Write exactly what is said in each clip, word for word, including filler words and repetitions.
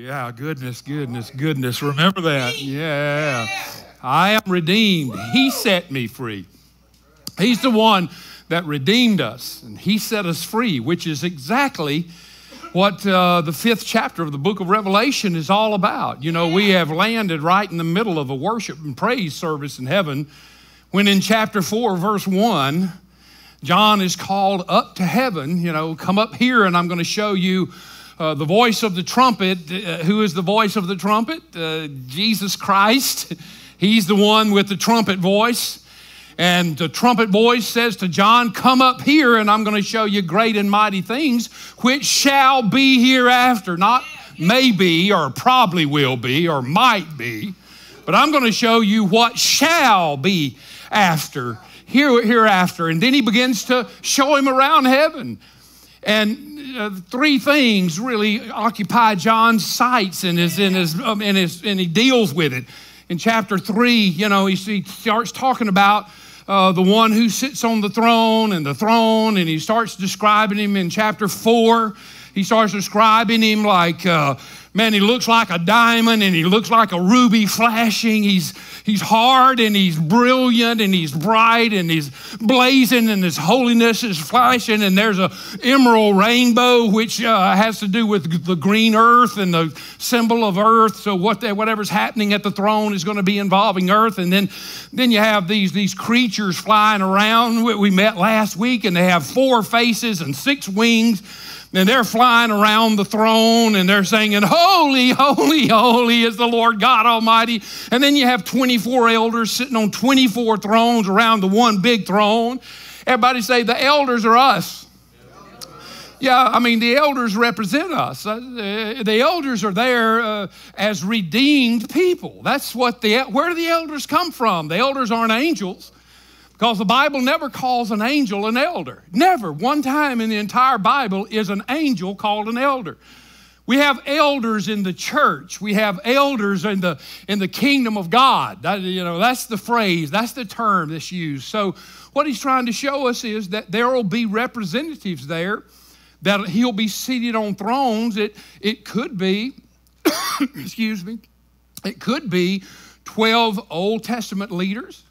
Yeah, goodness, goodness, goodness. Remember that. Yeah. I am redeemed. He set me free. He's the one that redeemed us, and he set us free, which is exactly what uh, the fifth chapter of the book of Revelation is all about. You know, we have landed right in the middle of a worship and praise service in heaven, when in chapter four, verse one, John is called up to heaven. You know, come up here and I'm going to show you uh, the voice of the trumpet. Uh, who is the voice of the trumpet? Uh, Jesus Christ. He's the one with the trumpet voice. And the trumpet voice says to John, come up here and I'm going to show you great and mighty things which shall be hereafter. Not maybe or probably will be or might be, but I'm going to show you what shall be after, here, hereafter. And then he begins to show him around heaven. And uh, three things really occupy John's sights and his, in his, um, in his, and he deals with it. In chapter three, you know, he, he starts talking about Uh, the one who sits on the throne and the throne, and he starts describing him in chapter four. He starts describing him like, uh, man, he looks like a diamond and he looks like a ruby flashing. He's, he's hard and he's brilliant and he's bright and he's blazing and his holiness is flashing. And there's a emerald rainbow, which uh, has to do with the green earth and the symbol of earth. So what that, whatever's happening at the throne is going to be involving earth. And then, then you have these, these creatures flying around. We met last week, and they have four faces and six wings, and they're flying around the throne and they're singing, holy, holy, holy is the Lord God Almighty. And then you have twenty-four elders sitting on twenty-four thrones around the one big throne. Everybody say, the elders are us. Yeah, I mean, the elders represent us. The elders are there uh, as redeemed people. That's what the, where do the elders come from? The elders aren't angels, because the Bible never calls an angel an elder. Never. One time in the entire Bible is an angel called an elder. We have elders in the church. We have elders in the, in the kingdom of God. That, you know, that's the phrase. That's the term that's used. So what he's trying to show us is that there will be representatives there, that he'll be seated on thrones. It, it could be, excuse me, it could be twelve Old Testament leaders,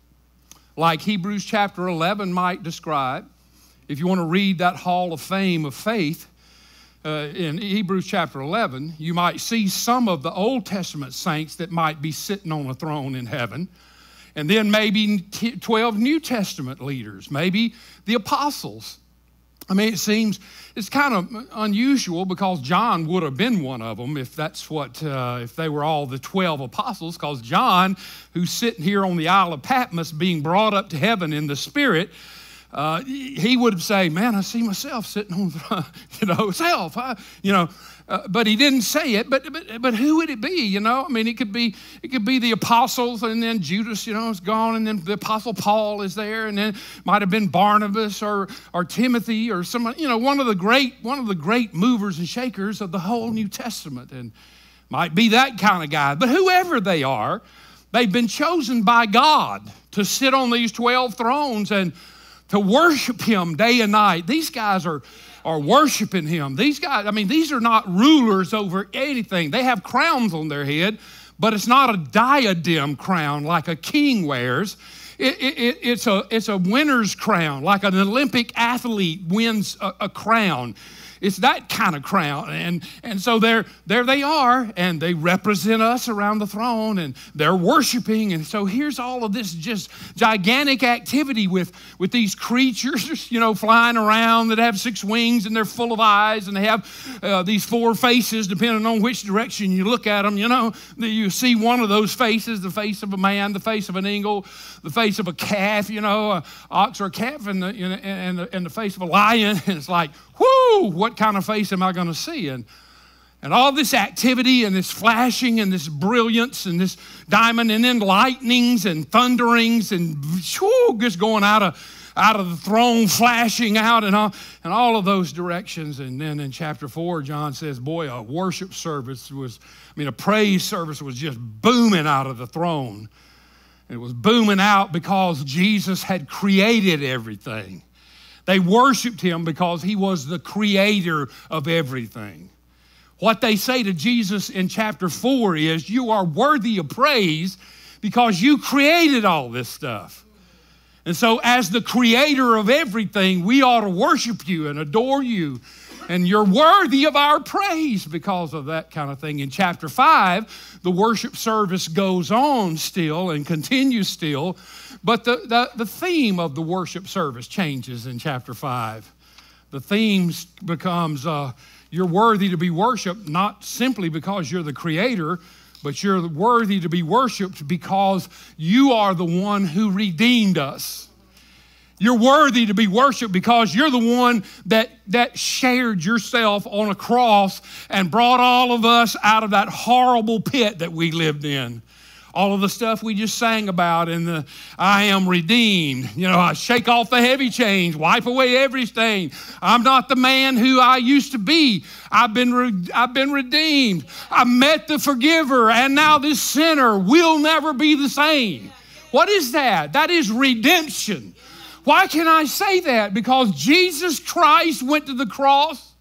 like Hebrews chapter eleven might describe. If you want to read that hall of fame of faith uh, in Hebrews chapter eleven, you might see some of the Old Testament saints that might be sitting on a throne in heaven. And then maybe twelve New Testament leaders, maybe the apostles. I mean, it seems it's kind of unusual, because John would have been one of them if that's what, uh, if they were all the twelve apostles, because John, who's sitting here on the Isle of Patmos being brought up to heaven in the Spirit, uh, he would say, man, I see myself sitting on the, you know, self, I, you know, uh, but he didn't say it, but, but, but who would it be, you know? I mean, it could be, it could be the apostles, and then Judas, you know, is gone, and then the apostle Paul is there, and then might've been Barnabas or, or Timothy or somebody, you know, one of the great, one of the great movers and shakers of the whole New Testament, and might be that kind of guy. But whoever they are, they've been chosen by God to sit on these twelve thrones and to worship him day and night. These guys are, are worshiping him. These guys, I mean, these are not rulers over anything. They have crowns on their head, but it's not a diadem crown like a king wears. It, it, it's, a, it's a winner's crown, like an Olympic athlete wins a, a crown. It's that kind of crown. And, and so there they are, and they represent us around the throne, and they're worshiping. And so here's all of this just gigantic activity with, with these creatures, you know, flying around that have six wings, and they're full of eyes, and they have uh, these four faces, depending on which direction you look at them. You know, you see one of those faces, the face of a man, the face of an eagle, the face of a calf, you know, an ox or a calf, and the, and, the, and the face of a lion. And it's like, whoo, what kind of face am I going to see? And, and all this activity and this flashing and this brilliance and this diamond, and then lightnings and thunderings and whoo, just going out of, out of the throne, flashing out and all, and all of those directions. And then in chapter four, John says, boy, a worship service was, I mean, a praise service was just booming out of the throne. It was booming out because Jesus had created everything. They worshiped him because he was the creator of everything. What they say to Jesus in chapter four is, you are worthy of praise because you created all this stuff. And so as the creator of everything, we ought to worship you and adore you. And you're worthy of our praise because of that kind of thing. In chapter five, the worship service goes on still and continues still. But the, the, the theme of the worship service changes in chapter five. The theme becomes uh, you're worthy to be worshiped, not simply because you're the creator, but you're worthy to be worshiped because you are the one who redeemed us. You're worthy to be worshiped because you're the one that, that shared yourself on a cross and brought all of us out of that horrible pit that we lived in. All of the stuff we just sang about in the I am redeemed. You know, I shake off the heavy chains, wipe away every stain. I'm not the man who I used to be. I've been, re I've been redeemed. I met the forgiver, and now this sinner will never be the same. What is that? That is redemption. Why can I say that? Because Jesus Christ went to the cross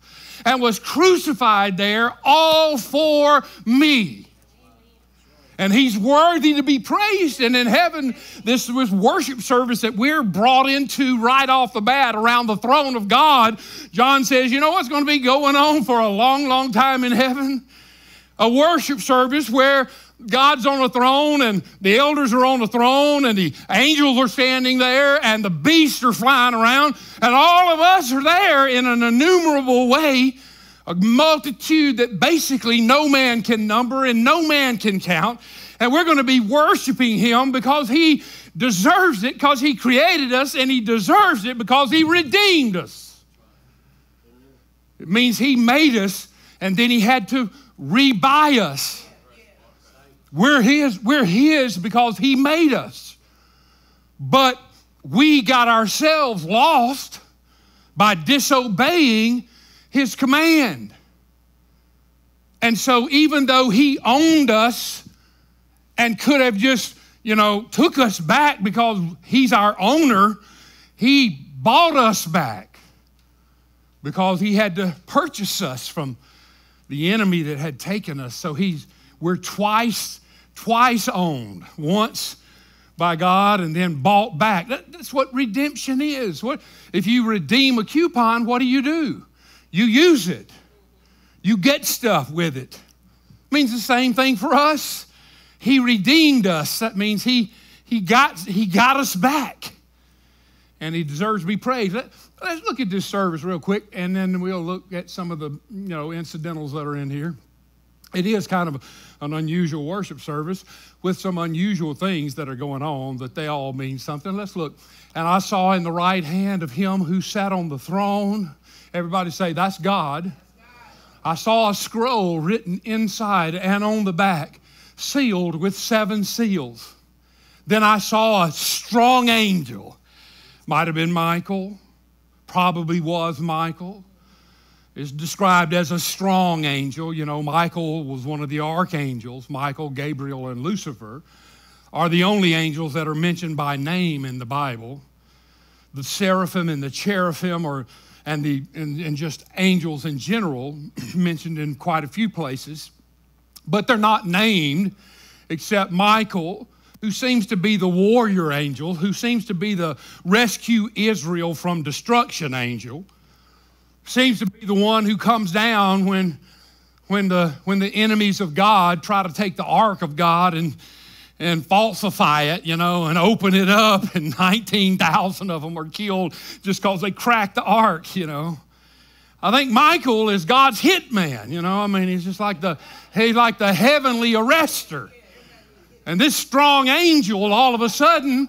and was crucified there all for me. And he's worthy to be praised. And in heaven, this was worship service that we're brought into right off the bat around the throne of God. John says, you know what's going to be going on for a long, long time in heaven? A worship service where God's on a throne and the elders are on the throne and the angels are standing there and the beasts are flying around and all of us are there in an innumerable way, a multitude that basically no man can number and no man can count. And we're going to be worshiping him because he deserves it, because he created us, and he deserves it because he redeemed us. It means he made us and then he had to rebuy us. We're his, we're his because he made us. But we got ourselves lost by disobeying his command. And so even though he owned us and could have just, you know, took us back because he's our owner, he bought us back because he had to purchase us from the enemy that had taken us. So he's We're twice, twice owned, once by God and then bought back. That, that's what redemption is. What, if you redeem a coupon, what do you do? You use it. You get stuff with it. It means the same thing for us. He redeemed us. That means he, he, got, he got us back, and he deserves to be praised. Let, let's look at this service real quick, and then we'll look at some of the you know, incidentals that are in here. It is kind of an unusual worship service with some unusual things that are going on, that they all mean something. Let's look. And I saw in the right hand of him who sat on the throne. Everybody say, that's God. That's God. I saw a scroll written inside and on the back, sealed with seven seals. Then I saw a strong angel. Might have been Michael. Probably was Michael. Is described as a strong angel. You know, Michael was one of the archangels. Michael, Gabriel, and Lucifer are the only angels that are mentioned by name in the Bible. The seraphim and the cherubim are, and, the, and, and just angels in general mentioned in quite a few places. But they're not named except Michael, who seems to be the warrior angel, who seems to be the rescue Israel from destruction angel. Seems to be the one who comes down when, when, the, when the enemies of God try to take the ark of God and, and falsify it, you know, and open it up, and nineteen thousand of them are killed just because they cracked the ark, you know. I think Michael is God's hitman, you know. I mean, he's just like the, he's like the heavenly arrester. And this strong angel all of a sudden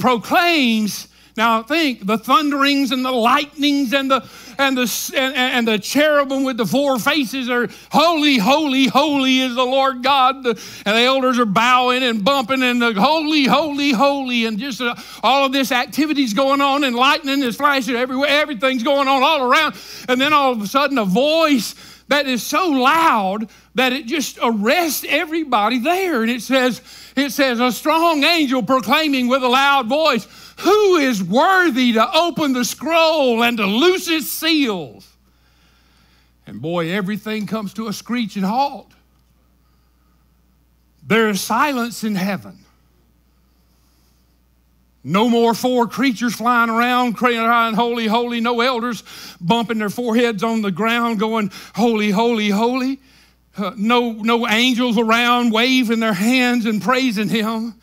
proclaims, now think, the thunderings and the lightnings and the and the and, and the cherubim with the four faces are holy, holy, holy is the Lord God. The, and the elders are bowing and bumping and the holy, holy, holy, and just uh, all of this activity's going on, and lightning is flashing everywhere. Everything's going on all around, and then all of a sudden a voice that is so loud that it just arrests everybody there. And it says, it says, a strong angel proclaiming with a loud voice, who is worthy to open the scroll and to loose its seals? And boy, everything comes to a screeching halt. There is silence in heaven. No more four creatures flying around, crying, holy, holy. No elders bumping their foreheads on the ground going, holy, holy, holy. Uh, no, no angels around waving their hands and praising him.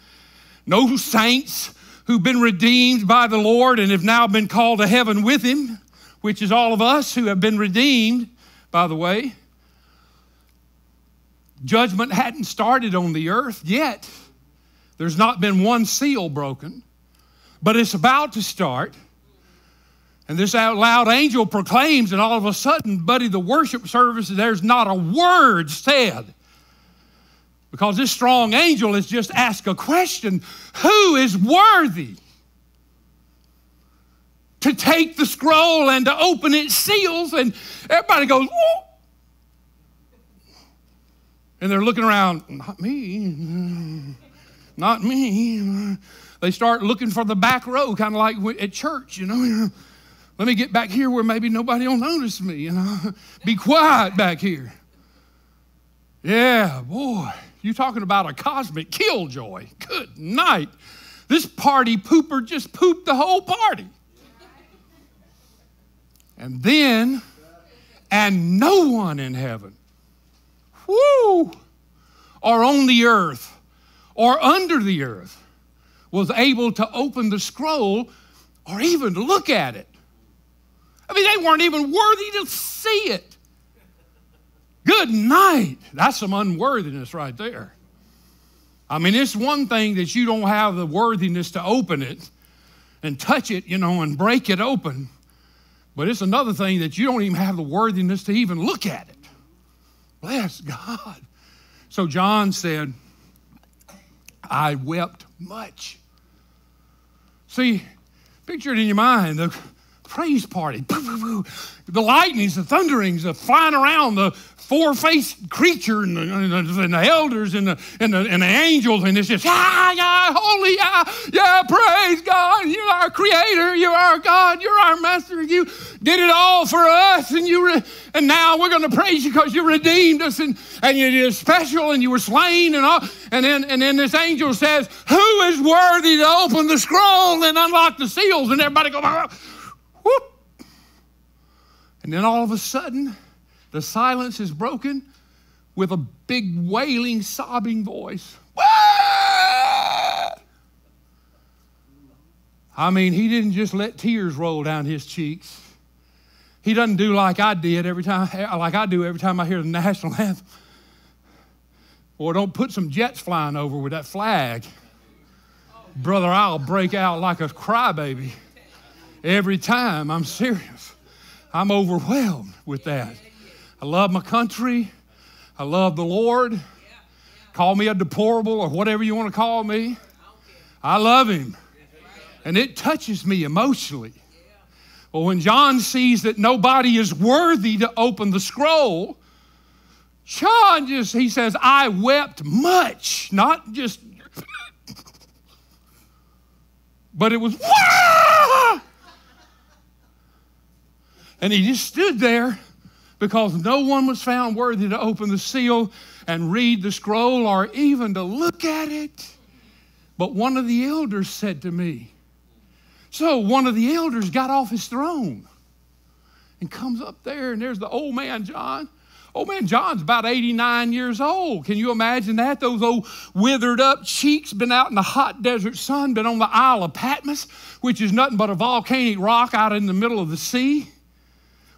No saints who've been redeemed by the Lord and have now been called to heaven with him, which is all of us who have been redeemed, by the way. Judgment hadn't started on the earth yet. There's not been one seal broken. But it's about to start. And this out loud angel proclaims, and all of a sudden, buddy, the worship service, there's not a word said. Because this strong angel has just asked a question. Who is worthy to take the scroll and to open its seals? And everybody goes, whoa. And they're looking around, not me, not me. They start looking for the back row, kind of like at church, you know. Let me get back here where maybe nobody will notice me, you know. Be quiet back here. Yeah, boy, you're talking about a cosmic killjoy. Good night. This party pooper just pooped the whole party. And then, and no one in heaven, whoo, or on the earth, or under the earth, was able to open the scroll or even to look at it. I mean, they weren't even worthy to see it. Good night. That's some unworthiness right there. I mean, it's one thing that you don't have the worthiness to open it and touch it, you know, and break it open. But it's another thing that you don't even have the worthiness to even look at it. Bless God. So John said, I wept much. See, picture it in your mind, the praise party, the lightnings, the thunderings, the flying around, the four-faced creature, and the, and the elders, and the, and, the, and the angels, and it's just, ah, yeah, holy, yeah, yeah, praise God, you're our creator, you're our God, you're our master, you did it all for us, and you re and now we're going to praise you because you redeemed us, and, and you're special, and you were slain, and all, and then, and then this angel says, who is worthy to open the scroll and unlock the seals, and everybody goes, whoop, and then all of a sudden, the silence is broken with a big wailing, sobbing voice. I mean, he didn't just let tears roll down his cheeks. He doesn't do like I did every time, like I do every time I hear the national anthem. Or don't put some jets flying over with that flag. Brother, I'll break out like a crybaby every time. I'm serious. I'm overwhelmed with that. I love my country. I love the Lord. Yeah, yeah. Call me a deplorable or whatever you want to call me. I, I love him. Yeah. And it touches me emotionally. Yeah. Well, when John sees that nobody is worthy to open the scroll, John just, he says, I wept much. Not just, but it was, wah! And he just stood there. Because no one was found worthy to open the seal and read the scroll or even to look at it. But one of the elders said to me, so one of the elders got off his throne and comes up there, and there's the old man John. Old man John's about eighty-nine years old. Can you imagine that? Those old withered up cheeks, been out in the hot desert sun, been on the Isle of Patmos, which is nothing but a volcanic rock out in the middle of the sea.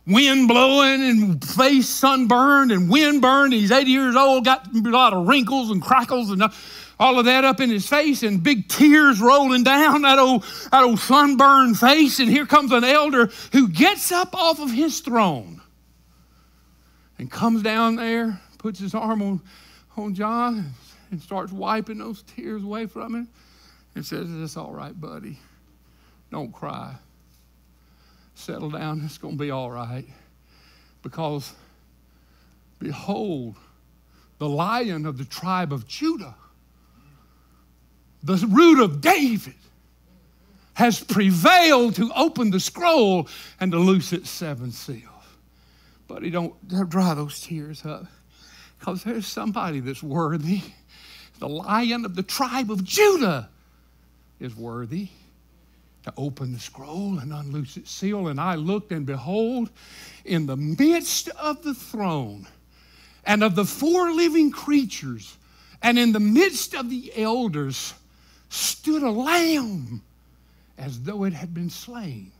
Wind blowing and face sunburned and wind burned. He's eighty years old, got a lot of wrinkles and crackles and all of that up in his face and big tears rolling down that old, that old sunburned face. And here comes an elder who gets up off of his throne and comes down there, puts his arm on, on John and starts wiping those tears away from him and says, it's all right, buddy. Don't cry. Settle down, it's going to be all right. Because, behold, the Lion of the tribe of Judah, the root of David, has prevailed to open the scroll and to loose its seven seals. But he don't dry those tears up, because there's somebody that's worthy. The Lion of the tribe of Judah is worthy to open the scroll and unloose its seal. And I looked, and behold, in the midst of the throne and of the four living creatures and in the midst of the elders stood a lamb as though it had been slain.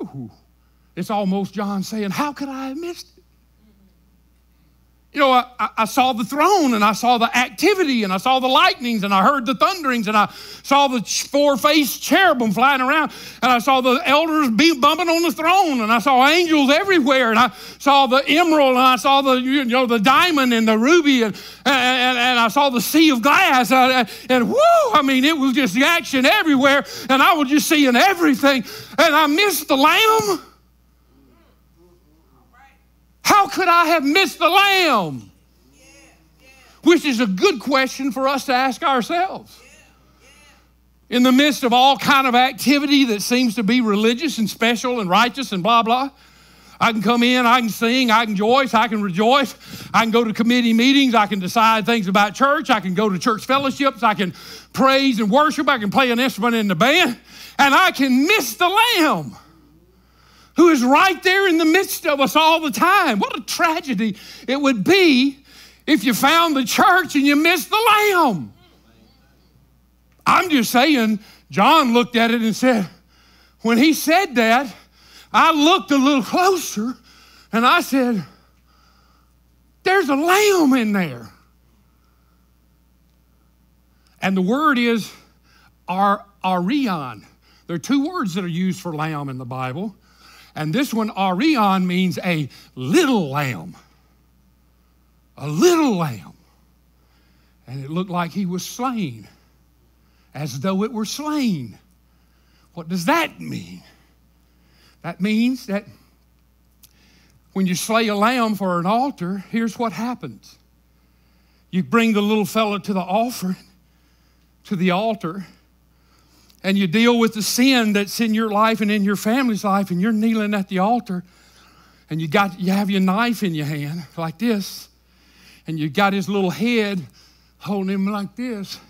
Whew. It's almost John saying, how could I have missed it? You know, I, I saw the throne, and I saw the activity, and I saw the lightnings, and I heard the thunderings, and I saw the four-faced cherubim flying around, and I saw the elders be bumping on the throne, and I saw angels everywhere, and I saw the emerald, and I saw the, you know, the diamond and the ruby, and, and, and I saw the sea of glass, and, and whoo, I mean, it was just the action everywhere, and I was just seeing everything, and I missed the Lamb. How could I have missed the Lamb? Yeah, yeah. Which is a good question for us to ask ourselves. Yeah, yeah. In the midst of all kind of activity that seems to be religious and special and righteous and blah, blah. I can come in, I can sing, I can joyce, I can rejoice. I can go to committee meetings, I can decide things about church, I can go to church fellowships, I can praise and worship, I can play an instrument in the band, and I can miss the Lamb, who is right there in the midst of us all the time. What a tragedy it would be if you found the church and you missed the Lamb. I'm just saying, John looked at it and said, when he said that, I looked a little closer and I said, there's a lamb in there. And the word is Arion. There are two words that are used for lamb in the Bible. And this one, Arion, means a little lamb. A little lamb. And it looked like he was slain, as though it were slain. What does that mean? That means that when you slay a lamb for an altar, here's what happens. You bring the little fellow to the offering, to the altar, and you deal with the sin that's in your life and in your family's life, and you're kneeling at the altar, and you got you have your knife in your hand like this, and you got his little head holding him like this,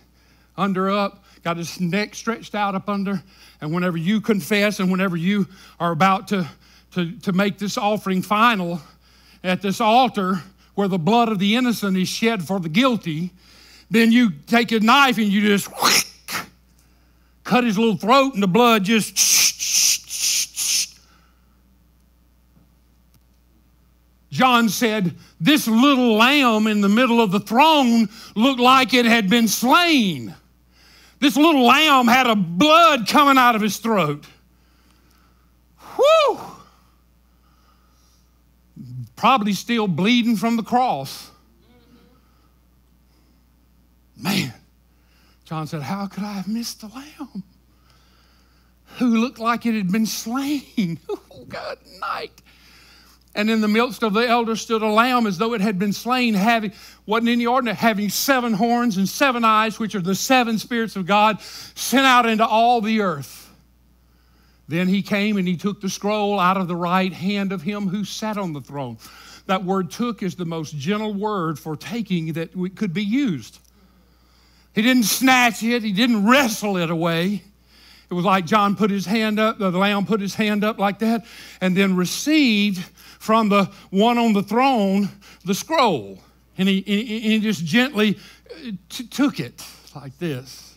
under up, got his neck stretched out up under, and whenever you confess and whenever you are about to, to, to make this offering final at this altar where the blood of the innocent is shed for the guilty, then you take a knife and you just whoosh, cut his little throat, and the blood just shh, shh, shh, shh. John said, this little lamb in the middle of the throne looked like it had been slain. This little lamb had a blood coming out of his throat. Whew! Probably still bleeding from the cross. Man. John said, how could I have missed the lamb who looked like it had been slain? Oh, good night. And in the midst of the elders stood a lamb as though it had been slain, having, wasn't any ordinary, having seven horns and seven eyes, which are the seven spirits of God sent out into all the earth. Then he came and he took the scroll out of the right hand of him who sat on the throne. That word took is the most gentle word for taking that could be used. He didn't snatch it. He didn't wrestle it away. It was like John put his hand up, the lamb put his hand up like that, and then received from the one on the throne the scroll. And he, and he just gently t- took it like this.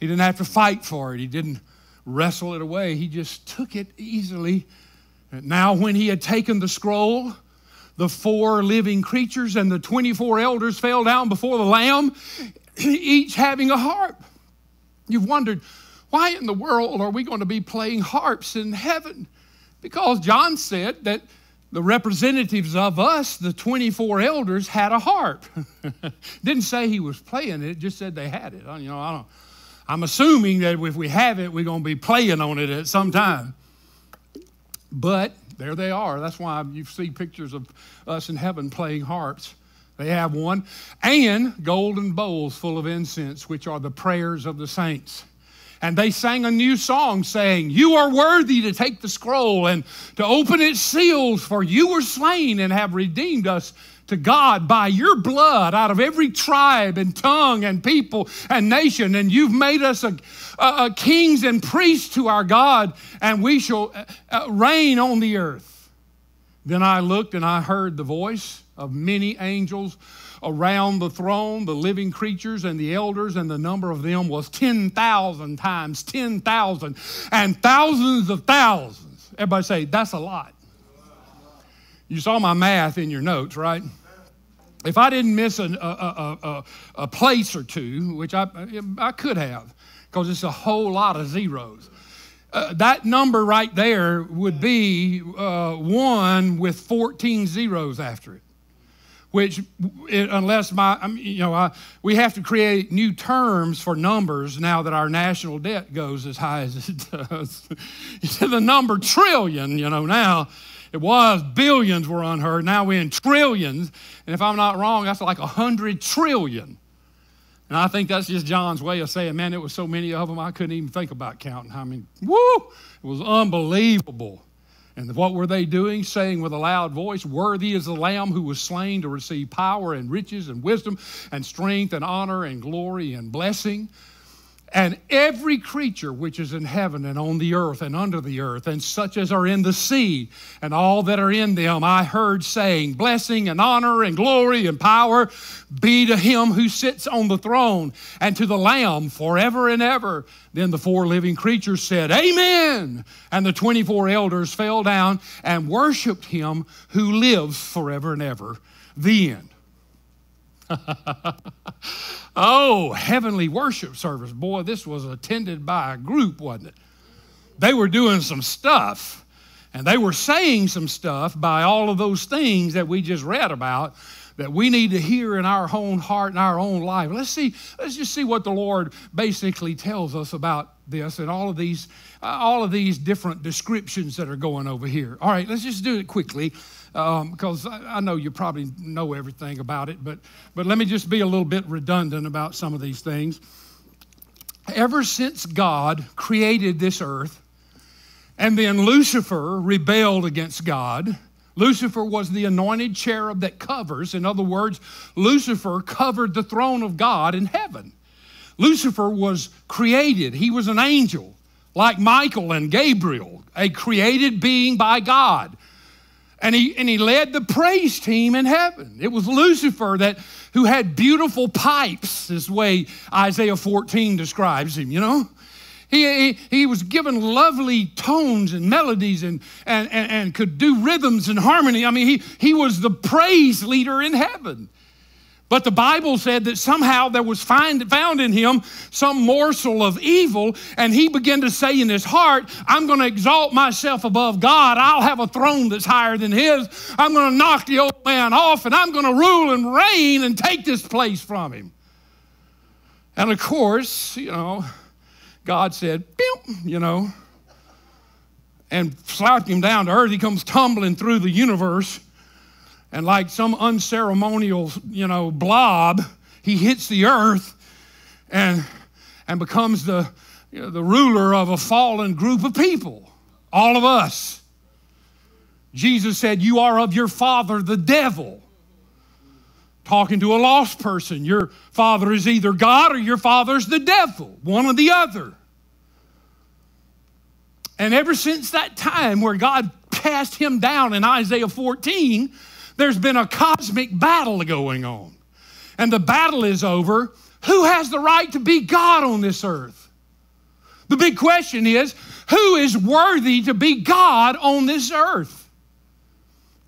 He didn't have to fight for it. He didn't wrestle it away. He just took it easily. And now when he had taken the scroll, the four living creatures and the twenty-four elders fell down before the lamb, each having a harp. You've wondered, why in the world are we going to be playing harps in heaven? Because John said that the representatives of us, the twenty-four elders, had a harp. Didn't say he was playing it, just said they had it. You know, I don't, I'm assuming that if we have it, we're going to be playing on it at some time. But there they are. That's why you see pictures of us in heaven playing harps. They have one, and golden bowls full of incense, which are the prayers of the saints. And they sang a new song saying, "You are worthy to take the scroll and to open its seals, for you were slain and have redeemed us to God by your blood out of every tribe and tongue and people and nation. And you've made us a, a, a kings and priests to our God, and we shall reign on the earth." Then I looked and I heard the voice of many angels around the throne, the living creatures and the elders, and the number of them was ten thousand times ten thousand and thousands of thousands. Everybody say, that's a lot. You saw my math in your notes, right? If I didn't miss an, a, a, a, a place or two, which I, I could have, because it's a whole lot of zeros, uh, that number right there would be uh, one with fourteen zeros after it. Which, unless my, I mean, you know, I, we have to create new terms for numbers now that our national debt goes as high as it does. The number trillion, you know, now it was billions were unheard. Now we're in trillions. And if I'm not wrong, that's like one hundred trillion. And I think that's just John's way of saying, man, there was so many of them, I couldn't even think about counting. I mean, woo, it was unbelievable. And what were they doing? Saying with a loud voice, "Worthy is the Lamb who was slain to receive power and riches and wisdom and strength and honor and glory and blessing." And every creature which is in heaven and on the earth and under the earth, and such as are in the sea, and all that are in them, I heard saying, "Blessing and honor and glory and power be to him who sits on the throne and to the Lamb forever and ever." Then the four living creatures said, "Amen." And the twenty-four elders fell down and worshiped him who lives forever and ever. The end. Oh, heavenly worship service. Boy, this was attended by a group, wasn't it? They were doing some stuff, and they were saying some stuff by all of those things that we just read about that we need to hear in our own heart and our own life. Let's see, let's just see what the Lord basically tells us about this and all of these, uh, all of these different descriptions that are going over here. All right, let's just do it quickly. Because um, I, I know you probably know everything about it, but, but let me just be a little bit redundant about some of these things. Ever since God created this earth, and then Lucifer rebelled against God, Lucifer was the anointed cherub that covers. In other words, Lucifer covered the throne of God in heaven. Lucifer was created. He was an angel, like Michael and Gabriel, a created being by God. And he, and he led the praise team in heaven. It was Lucifer that, who had beautiful pipes, is the way Isaiah fourteen describes him, you know. He, he, he was given lovely tones and melodies and, and, and, and could do rhythms and harmony. I mean, he, he was the praise leader in heaven. But the Bible said that somehow there was find, found in him some morsel of evil, and he began to say in his heart, "I'm going to exalt myself above God. I'll have a throne that's higher than his. I'm going to knock the old man off, and I'm going to rule and reign and take this place from him." And of course, you know, God said, "Beep," you know, and slouched him down to earth. He comes tumbling through the universe. And like some unceremonial, you know, blob, he hits the earth and, and becomes the, you know, the ruler of a fallen group of people, all of us. Jesus said, "You are of your father, the devil." Talking to a lost person, your father is either God or your father's the devil, one or the other. And ever since that time where God cast him down in Isaiah fourteen, there's been a cosmic battle going on. And the battle is over. Who has the right to be God on this earth? The big question is, who is worthy to be God on this earth?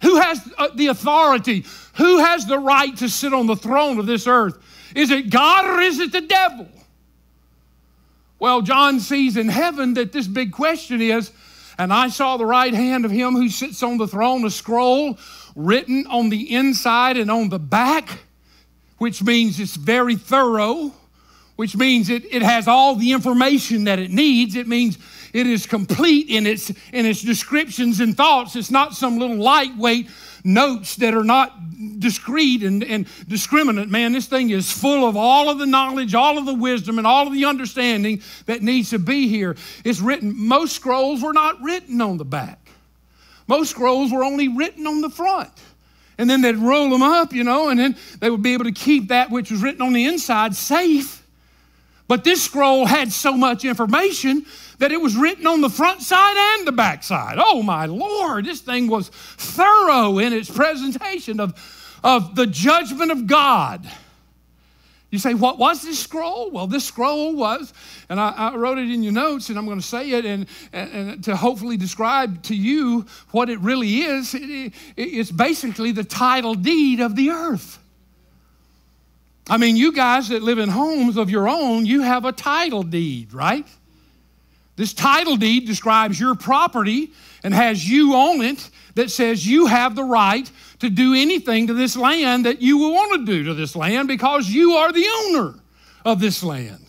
Who has the authority? Who has the right to sit on the throne of this earth? Is it God or is it the devil? Well, John sees in heaven that this big question is, "And I saw the right hand of him who sits on the throne, a scroll written on the inside and on the back," which means it's very thorough, which means it, it has all the information that it needs. It means it is complete in its, in its descriptions and thoughts. It's not some little lightweight notes that are not discrete and, and discriminate. Man, this thing is full of all of the knowledge, all of the wisdom, and all of the understanding that needs to be here. It's written. Most scrolls were not written on the back. Most scrolls were only written on the front. And then they'd roll them up, you know, and then they would be able to keep that which was written on the inside safe. But this scroll had so much information that it was written on the front side and the back side. Oh, my Lord, this thing was thorough in its presentation of, of the judgment of God. You say, what was this scroll? Well, this scroll was, and I, I wrote it in your notes, and I'm going to say it and, and, and to hopefully describe to you what it really is. It, it, it's basically the title deed of the earth. I mean, you guys that live in homes of your own, you have a title deed, right? This title deed describes your property and has you on it that says you have the right to do anything to this land that you will want to do to this land because you are the owner of this land.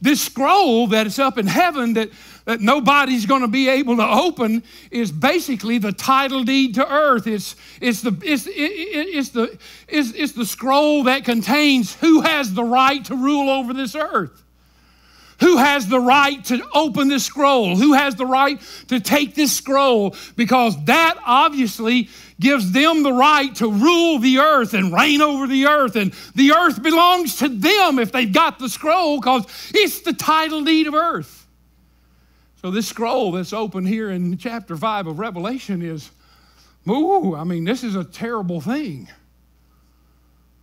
This scroll that is up in heaven that, that nobody's going to be able to open is basically the title deed to earth. It's, it's, the, it's, it, it's, the, it's, it's the scroll that contains who has the right to rule over this earth. Who has the right to open this scroll? Who has the right to take this scroll? Because that obviously gives them the right to rule the earth and reign over the earth. And the earth belongs to them if they've got the scroll because it's the title deed of earth. So this scroll that's open here in chapter five of Revelation is, ooh, I mean, this is a terrible thing.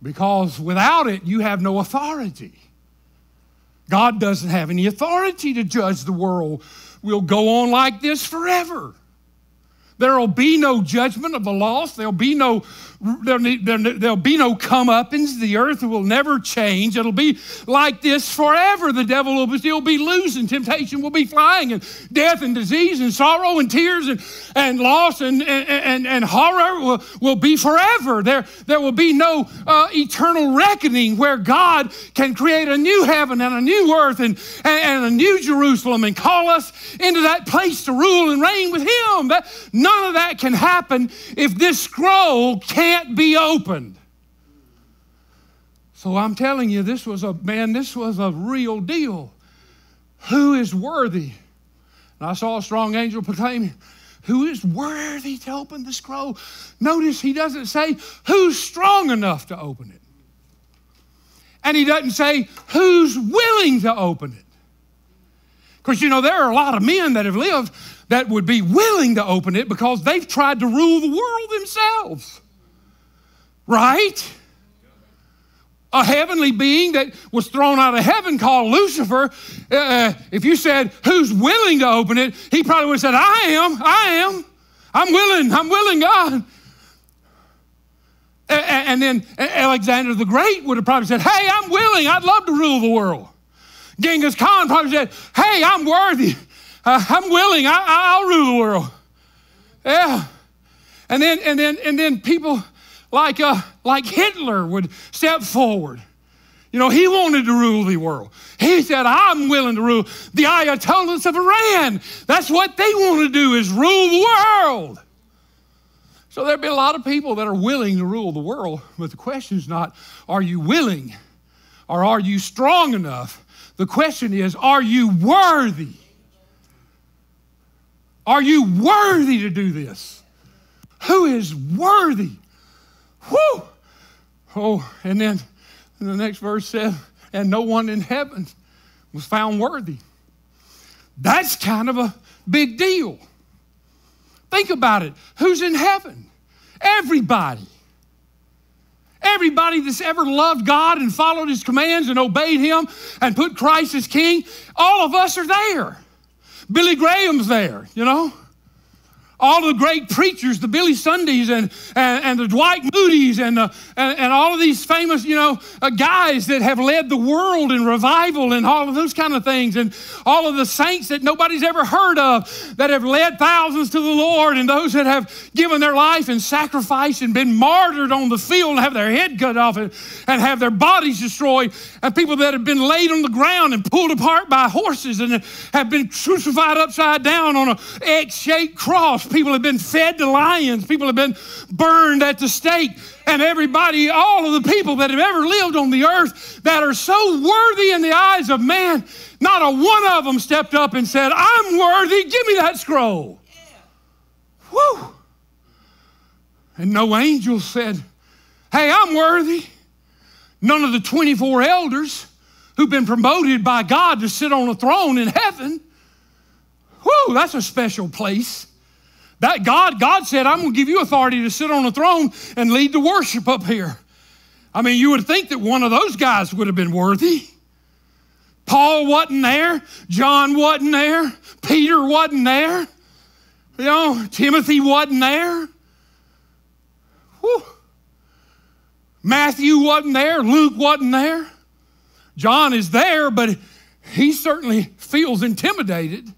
Because without it, you have no authority. God doesn't have any authority to judge the world. We'll go on like this forever. There'll be no judgment of the lost. There'll be no, there'll be no comeuppance. The earth will never change. It'll be like this forever. The devil will still be losing. Temptation will be flying, and death and disease and sorrow and tears and, and loss and, and, and, and horror will, will be forever. There, there will be no uh, eternal reckoning where God can create a new heaven and a new earth and, and, and a new Jerusalem and call us into that place to rule and reign with him. That, None of that can happen if this scroll can't be opened. So I'm telling you, this was a, man, this was a real deal. Who is worthy? And I saw a strong angel proclaiming, who is worthy to open the scroll? Notice he doesn't say, who's strong enough to open it? And he doesn't say, who's willing to open it? Because, you know, there are a lot of men that have lived that would be willing to open it because they've tried to rule the world themselves, right? A heavenly being that was thrown out of heaven called Lucifer, uh, if you said, who's willing to open it? He probably would have said, I am, I am. I'm willing, I'm willing, God. And then Alexander the Great would have probably said, hey, I'm willing. I'd love to rule the world. Genghis Khan probably said, hey, I'm worthy. Uh, I'm willing. I, I'll rule the world. Yeah, and then and then and then people like uh, like Hitler would step forward. You know, he wanted to rule the world. He said, "I'm willing to rule." The Ayatollahs of Iran. That's what they want to do is rule the world. So there'd be a lot of people that are willing to rule the world, but the question is not, are you willing, or are you strong enough? The question is, are you worthy? Are you worthy to do this? Who is worthy? Whew. Oh, and then the next verse says, and no one in heaven was found worthy. That's kind of a big deal. Think about it. Who's in heaven? Everybody. Everybody that's ever loved God and followed his commands and obeyed him and put Christ as king, all of us are there. Billy Graham's there, you know. all the great preachers, the Billy Sundays and, and, and the Dwight Moody's and, the, and, and all of these famous, you know, uh, guys that have led the world in revival and all of those kind of things, and all of the saints that nobody's ever heard of that have led thousands to the Lord, and those that have given their life and sacrificed and been martyred on the field and have their head cut off and, and have their bodies destroyed, and people that have been laid on the ground and pulled apart by horses and have been crucified upside down on an X-shaped cross. People have been fed to lions. People have been burned at the stake. And everybody, all of the people that have ever lived on the earth that are so worthy in the eyes of man, not a one of them stepped up and said, I'm worthy, give me that scroll. Yeah. Woo! And no angel said, hey, I'm worthy. None of the twenty-four elders who've been promoted by God to sit on a throne in heaven. Woo, that's a special place. That God, God said, I'm going to give you authority to sit on a throne and lead the worship up here. I mean, you would think that one of those guys would have been worthy. Paul wasn't there. John wasn't there. Peter wasn't there. You know, Timothy wasn't there. Whew. Matthew wasn't there. Luke wasn't there. John is there, but he certainly feels intimidated.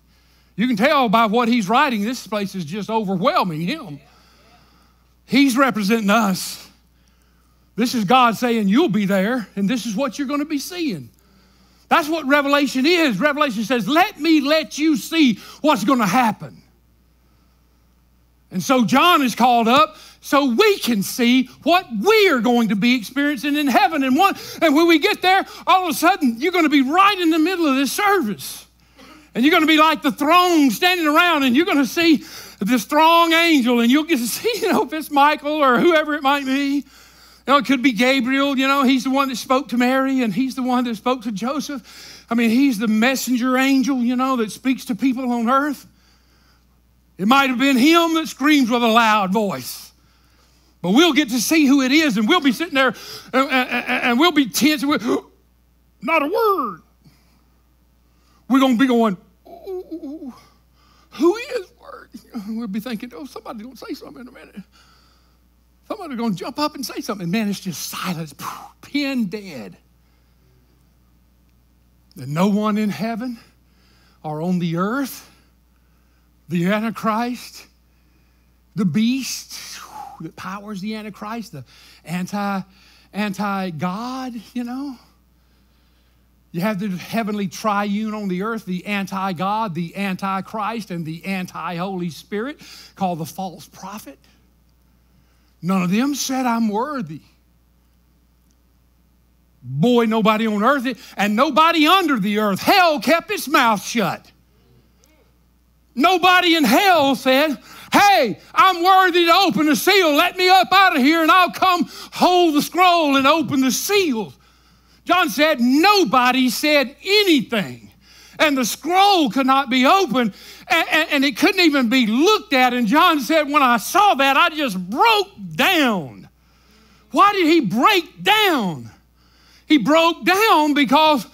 You can tell by what he's writing, this place is just overwhelming him. He's representing us. This is God saying, you'll be there, and this is what you're going to be seeing. That's what Revelation is. Revelation says, let me let you see what's going to happen. And so John is called up so we can see what we're going to be experiencing in heaven. And, one, and when we get there, all of a sudden, you're going to be right in the middle of this service. And you're going to be like the throne standing around, and you're going to see this strong angel, and you'll get to see, you know, if it's Michael or whoever it might be. You know, it could be Gabriel. You know, he's the one that spoke to Mary, and he's the one that spoke to Joseph. I mean, he's the messenger angel, you know, that speaks to people on earth. It might have been him that screams with a loud voice. But we'll get to see who it is, and we'll be sitting there, and, and, and we'll be tense. And we'll, not a word. We're going to be going, ooh, who is worthy? We'll be thinking, oh, somebody's going to say something in a minute. Somebody's going to jump up and say something. Man, it's just silence, pin dead. And no one in heaven or on the earth, the Antichrist, the beast that powers the Antichrist, the anti, anti-God, you know. You have the heavenly triune on the earth, the anti-God, the anti-Christ, and the anti-Holy Spirit called the false prophet. None of them said, I'm worthy. Boy, nobody on earth, and nobody under the earth. Hell kept its mouth shut. Nobody in hell said, hey, I'm worthy to open the seal. Let me up out of here, and I'll come hold the scroll and open the seals. John said, nobody said anything, and the scroll could not be opened, and, and, and it couldn't even be looked at. And John said, when I saw that, I just broke down. Why did he break down? He broke down because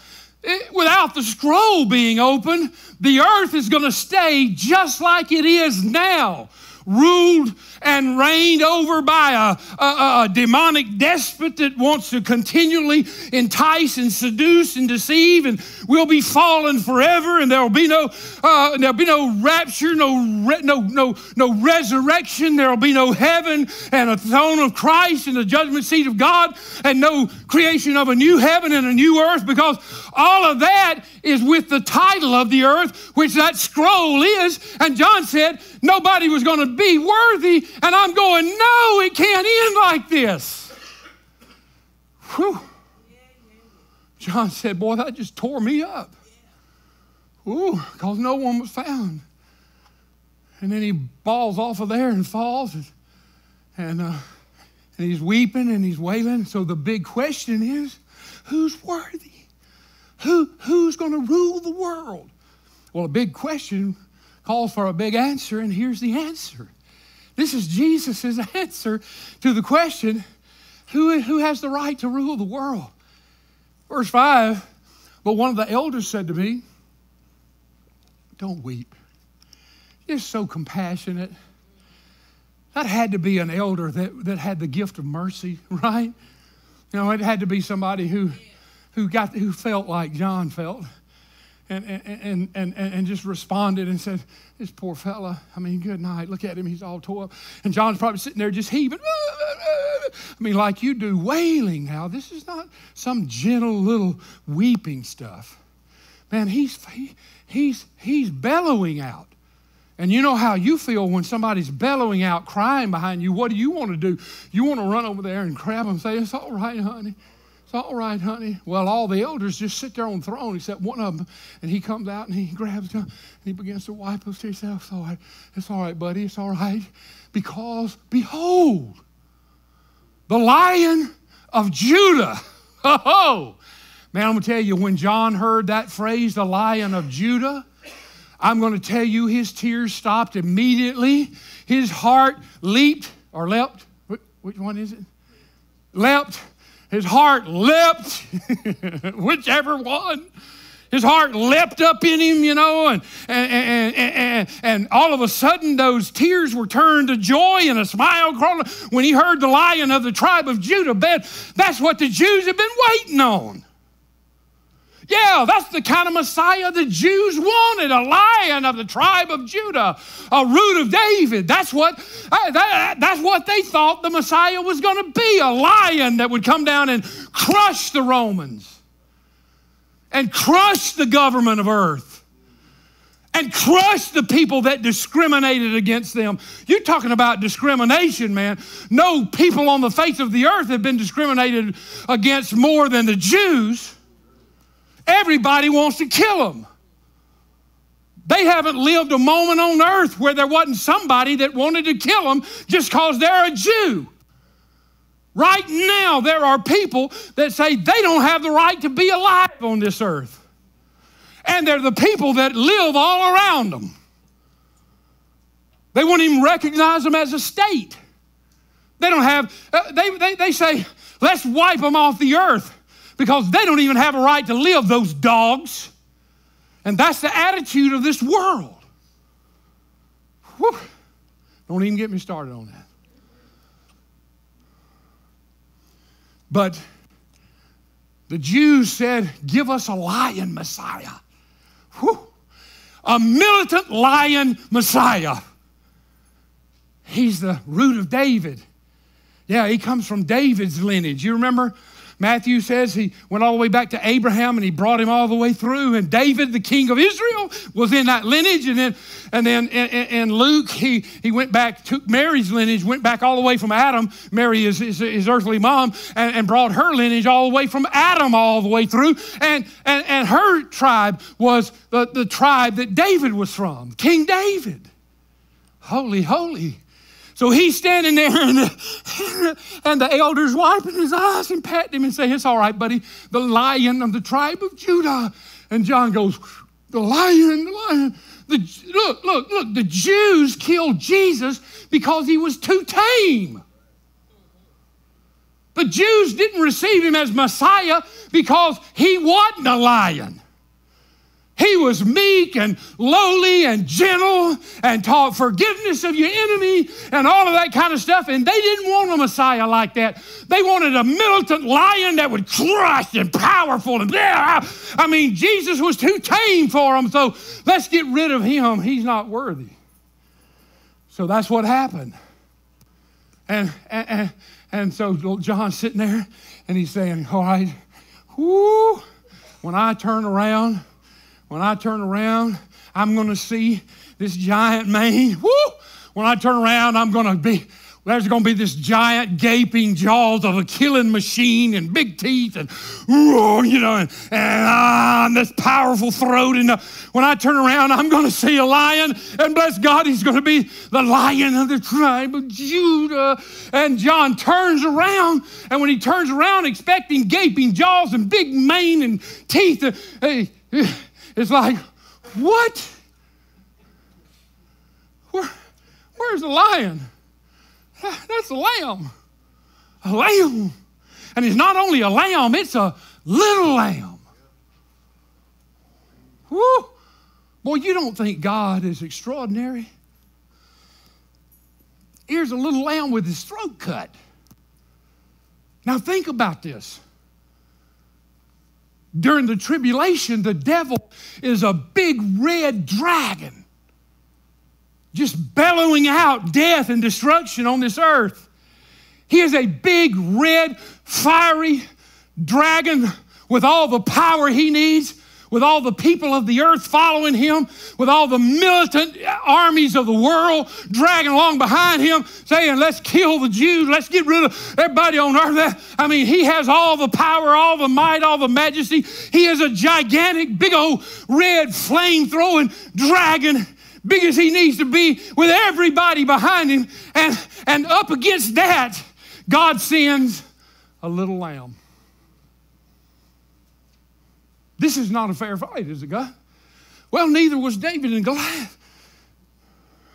it, without the scroll being opened, the earth is going to stay just like it is now, ruled and reigned over by a, a, a demonic despot that wants to continually entice and seduce and deceive, and we'll be fallen forever, and there will be no uh, there'll be no rapture, no re no no no resurrection. There will be no heaven and a throne of Christ and the judgment seat of God, and no creation of a new heaven and a new earth, because all of that is with the title of the earth, which that scroll is. And John said nobody was going to be worthy, and I'm going, no, it can't end like this. Whew. John said, boy, that just tore me up. Ooh, because no one was found. And then he balls off of there and falls, and, and, uh, and he's weeping and he's wailing. So the big question is, who's worthy? Who, who's going to rule the world? Well, a big question calls for a big answer, and here's the answer. This is Jesus' answer to the question, who, who has the right to rule the world? Verse five, but one of the elders said to me, don't weep. You're so compassionate. That had to be an elder that, that had the gift of mercy, right? You know, it had to be somebody who, who got who felt like John felt, and and and and, and just responded and said, "This poor fella. I mean, good night. Look at him. He's all tore up." And John's probably sitting there just heaving. I mean, like you do, wailing now. This is not some gentle little weeping stuff. Man, he's he, he's he's bellowing out. And you know how you feel when somebody's bellowing out, crying behind you. What do you want to do? You want to run over there and grab them and say, "It's all right, honey. It's all right, honey." Well, all the elders just sit there on the throne except one of them. And he comes out and he grabs him and he begins to wipe his tears. He says, "It's all right. It's all right, buddy. It's all right." Because behold, the Lion of Judah. Ho, ho. Man, I'm going to tell you, when John heard that phrase, the Lion of Judah, I'm going to tell you his tears stopped immediately. His heart leaped or leapt. Which one is it? Leapt. His heart leapt. Whichever one. His heart leapt up in him, you know, and, and, and, and, and all of a sudden those tears were turned to joy and a smile crawled when he heard the Lion of the tribe of Judah. That's what the Jews have been waiting on. Yeah, that's the kind of Messiah the Jews wanted, a Lion of the tribe of Judah, a Root of David. That's what, that, that's what they thought the Messiah was going to be, a lion that would come down and crush the Romans and crush the government of earth and crush the people that discriminated against them. You're talking about discrimination, man. No people on the face of the earth have been discriminated against more than the Jews. Everybody wants to kill them. They haven't lived a moment on earth where there wasn't somebody that wanted to kill them just because they're a Jew. Right now, there are people that say they don't have the right to be alive on this earth. And they're the people that live all around them. They won't even recognize them as a state. They don't have, uh, they, they, they say, "Let's wipe them off the earth," because they don't even have a right to live, those dogs. And that's the attitude of this world. Whew. Don't even get me started on that. But the Jews said, "Give us a lion Messiah." Whew. A militant lion Messiah. He's the Root of David. Yeah, he comes from David's lineage. You remember? Matthew says he went all the way back to Abraham and he brought him all the way through. And David, the king of Israel, was in that lineage. And then, and then in Luke, he, he went back, took Mary's lineage, went back all the way from Adam. Mary is his, his earthly mom, and, and brought her lineage all the way from Adam all the way through. And, and, and her tribe was the, the tribe that David was from, King David. Holy, holy. So he's standing there, and the, and the elder's wiping his eyes and patting him and saying, "It's all right, buddy, the Lion of the tribe of Judah." And John goes, "The lion, the lion. The, look, look, look, the Jews killed Jesus because he was too tame. The Jews didn't receive him as Messiah because he wasn't a lion. He was meek and lowly and gentle and taught forgiveness of your enemy and all of that kind of stuff. And they didn't want a Messiah like that. They wanted a militant lion that would crush and powerful. And blah. I mean, Jesus was too tame for them. So let's get rid of him. He's not worthy." So that's what happened. And, and, and, and so John's sitting there and he's saying, "All right, whoo, when I turn around, When I turn around, I'm going to see this giant mane. Woo! When I turn around, I'm going to be, there's going to be this giant gaping jaws of a killing machine and big teeth and, you know, and, and, ah, and this powerful throat. And uh, when I turn around, I'm going to see a lion. And bless God, he's going to be the Lion of the tribe of Judah." And John turns around. And when he turns around expecting gaping jaws and big mane and teeth, uh, hey, it's like, what? Where, where's the lion? That's a lamb. A lamb. And it's not only a lamb, it's a little lamb. Woo. Boy, you don't think God is extraordinary? here's a little lamb with his throat cut. Now think about this. During the tribulation, the devil is a big red dragon just bellowing out death and destruction on this earth. He is a big, red, fiery dragon with all the power he needs, with all the people of the earth following him, with all the militant armies of the world dragging along behind him, saying, let's kill the Jews, let's get rid of everybody on earth. I mean, he has all the power, all the might, all the majesty. He is a gigantic, big old red flame-throwing dragon, big as he needs to be, with everybody behind him. And, and up against that, God sends a little lamb. This is not a fair fight, is it, God? Well, neither was David and Goliath.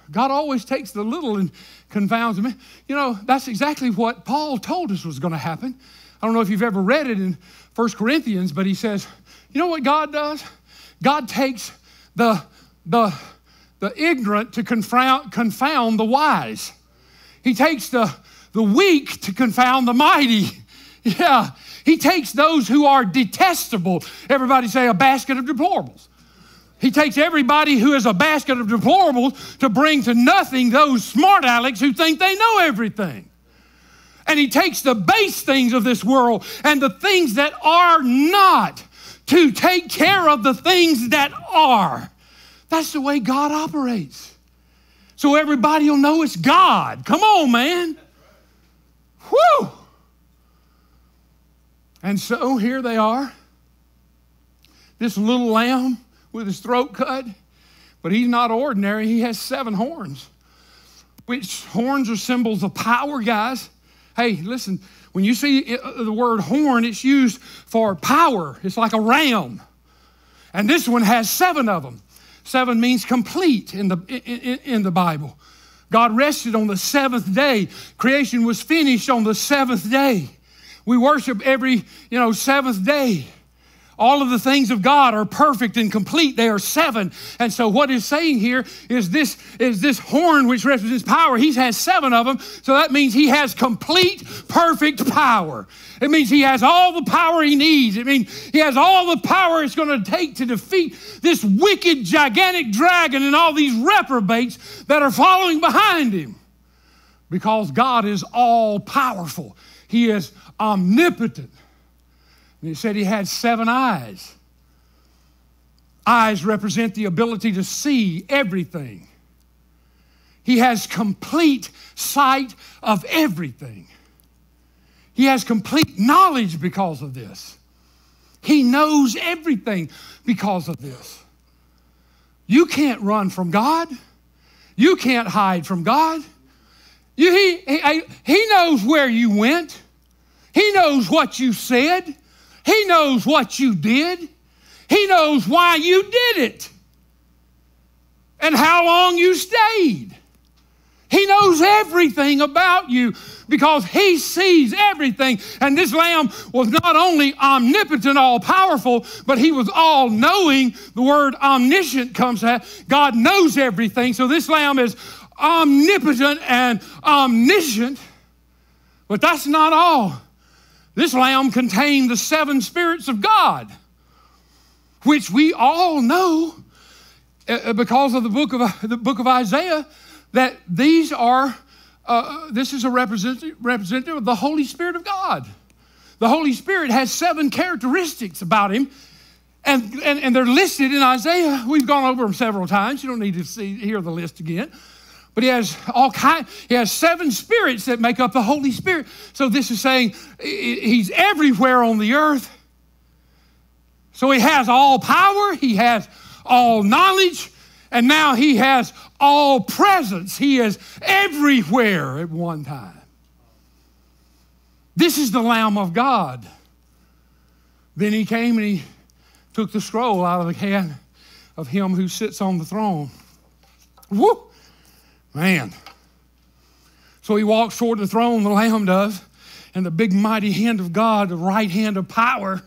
God always takes the little and confounds the man. You know, that's exactly what Paul told us was going to happen. I don't know if you've ever read it in First Corinthians, but he says, you know what God does? God takes the, the, the ignorant to confound, confound the wise. He takes the, the weak to confound the mighty. Yeah. He takes those who are detestable. Everybody say a basket of deplorables. He takes everybody who is a basket of deplorables to bring to nothing those smart alecks who think they know everything. And he takes the base things of this world and the things that are not to take care of the things that are. That's the way God operates. So everybody will know it's God. Come on, man. Whew. And so here they are, this little lamb with his throat cut, but he's not ordinary. He has seven horns, which horns are symbols of power, guys. Hey, listen, when you see the word horn, it's used for power. It's like a ram. And this one has seven of them. Seven means complete in the, in, in the Bible. God rested on the seventh day. Creation was finished on the seventh day. We worship every, you know, seventh day. All of the things of God are perfect and complete. They are seven. And so what it's saying here is this, is this horn which represents power. He has seven of them. So that means he has complete, perfect power. It means he has all the power he needs. It means he has all the power it's going to take to defeat this wicked, gigantic dragon and all these reprobates that are following behind him. Because God is all-powerful. He is omnipotent. And he said he had seven eyes. Eyes represent the ability to see everything. He has complete sight of everything. He has complete knowledge because of this. He knows everything because of this. You can't run from God. You can't hide from God. You, he, he, he knows where you went. He knows what you said. He knows what you did. He knows why you did it and how long you stayed. He knows everything about you because he sees everything. And this lamb was not only omnipotent, all-powerful, but he was all-knowing. The word omniscient comes out. God knows everything. So this lamb is omnipotent and omniscient. But that's not all. This lamb contained the seven spirits of God, which we all know because of the book of, the book of Isaiah, that these are, uh, this is a representative, representative of the Holy Spirit of God. The Holy Spirit has seven characteristics about him, and, and, and they're listed in Isaiah. We've gone over them several times. You don't need to see, hear the list again. But he has all kind. He has seven spirits that make up the Holy Spirit. So this is saying he's everywhere on the earth. So he has all power. He has all knowledge. And now he has all presence. He is everywhere at one time. This is the Lamb of God. Then he came and he took the scroll out of the hand of him who sits on the throne. Whoop. Man. So he walks toward the throne, the Lamb does, and the big mighty hand of God, the right hand of power,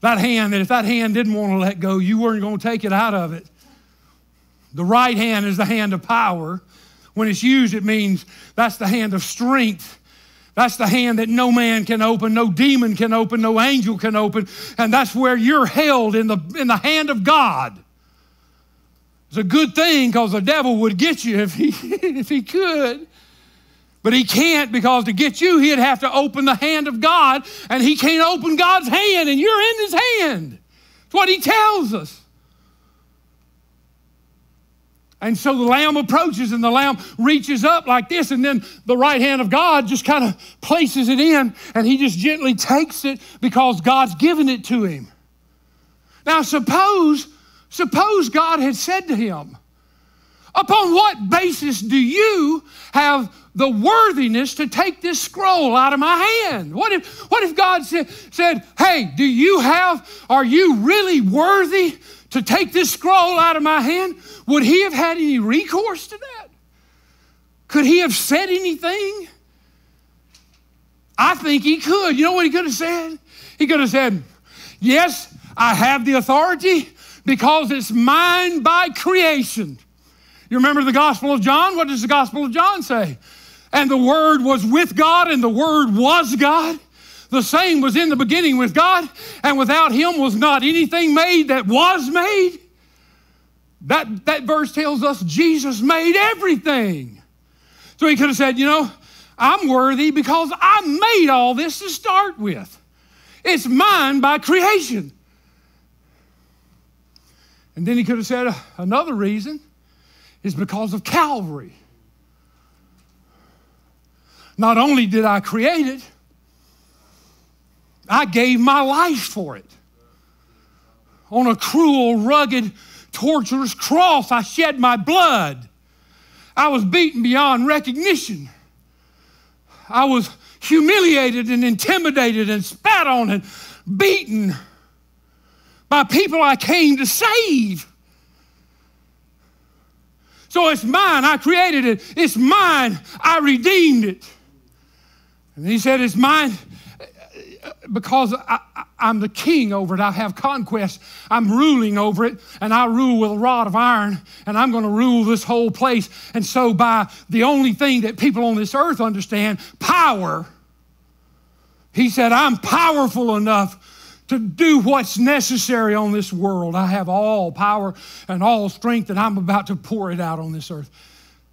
that hand that if that hand didn't want to let go, you weren't going to take it out of it. The right hand is the hand of power, When it's used, it means that's the hand of strength. That's the hand that no man can open, no demon can open, no angel can open. And that's where you're held, in the, in the hand of God. It's a good thing, because the devil would get you if he, if he could. But he can't, because to get you, he'd have to open the hand of God. And he can't open God's hand, and you're in his hand. It's what he tells us. And so the Lamb approaches, and the Lamb reaches up like this, and then the right hand of God just kind of places it in, and he just gently takes it because God's given it to him. Now suppose, suppose God had said to him, upon what basis do you have the worthiness to take this scroll out of my hand? What if, what if God said, said, hey, do you have, are you really worthy to take this scroll out of my hand? Would he have had any recourse to that? Could he have said anything? I think he could. You know what he could have said? He could have said, yes, I have the authority because it's mine by creation. You remember the Gospel of John? What does the Gospel of John say? And the Word was with God, and the Word was God. The same was in the beginning with God, and without him was not anything made that was made. That, that verse tells us Jesus made everything. So he could have said, you know, I'm worthy because I made all this to start with. It's mine by creation. And then he could have said another reason is because of Calvary. Not only did I create it, I gave my life for it. On a cruel, rugged, torturous cross, I shed my blood. I was beaten beyond recognition. I was humiliated and intimidated and spat on and beaten by people I came to save. So it's mine. I created it. It's mine. I redeemed it. And he said, it's mine. Because I, I, I'm the king over it. I have conquest. I'm ruling over it, and I rule with a rod of iron, and I'm going to rule this whole place. And so by the only thing that people on this earth understand, power, he said, I'm powerful enough to do what's necessary on this world. I have all power and all strength, and I'm about to pour it out on this earth.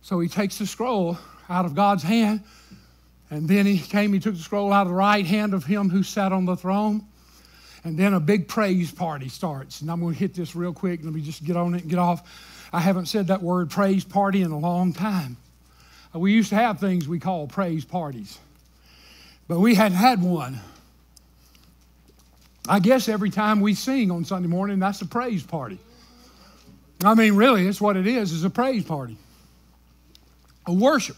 So he takes the scroll out of God's hand. And then he came, he took the scroll out of the right hand of him who sat on the throne. And then a big praise party starts. And I'm going to hit this real quick. Let me just get on it and get off. I haven't said that word praise party in a long time. We used to have things we call praise parties, but we hadn't had one. I guess every time we sing on Sunday morning, that's a praise party. I mean, really, it's what it is, is a praise party. A worship.